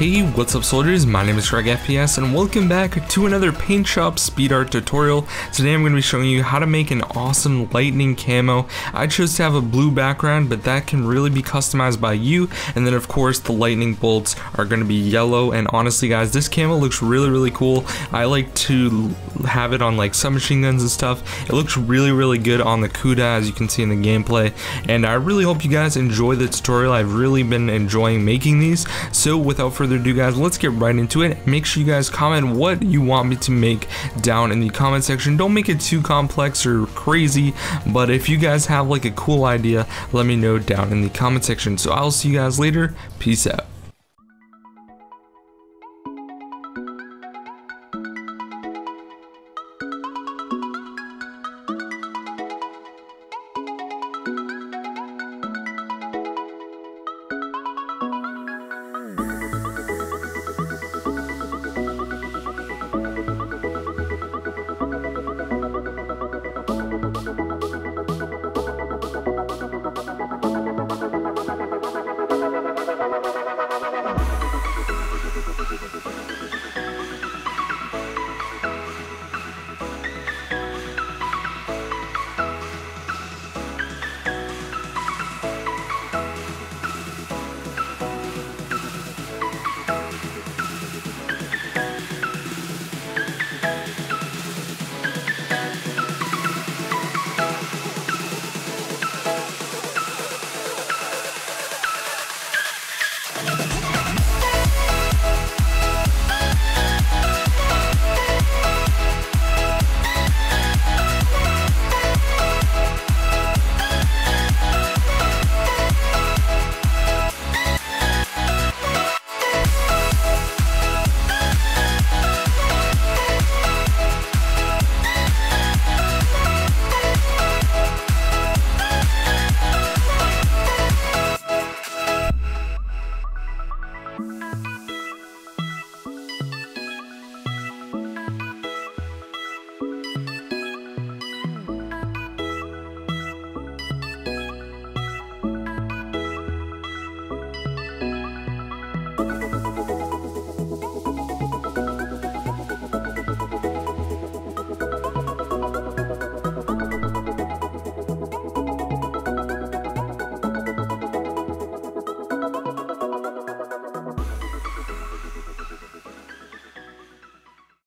Hey, what's up soldiers, my name is GregFPS and welcome back to another paint shop speed art tutorial. Today I'm going to be showing you how to make an awesome lightning camo. I chose to have a blue background, but that can really be customized by you, and then of course the lightning bolts are going to be yellow. And honestly guys, this camo looks really cool. I like to have it on like submachine guns and stuff. It looks really good on the CUDA, as you can see in the gameplay, and I really hope you guys enjoy the tutorial. I've really been enjoying making these, so without further ado guys, let's get right into it. Make sure you guys comment what you want me to make down in the comment section. Don't make it too complex or crazy, but if you guys have like a cool idea, let me know down in the comment section. So I'll see you guys later. Peace out.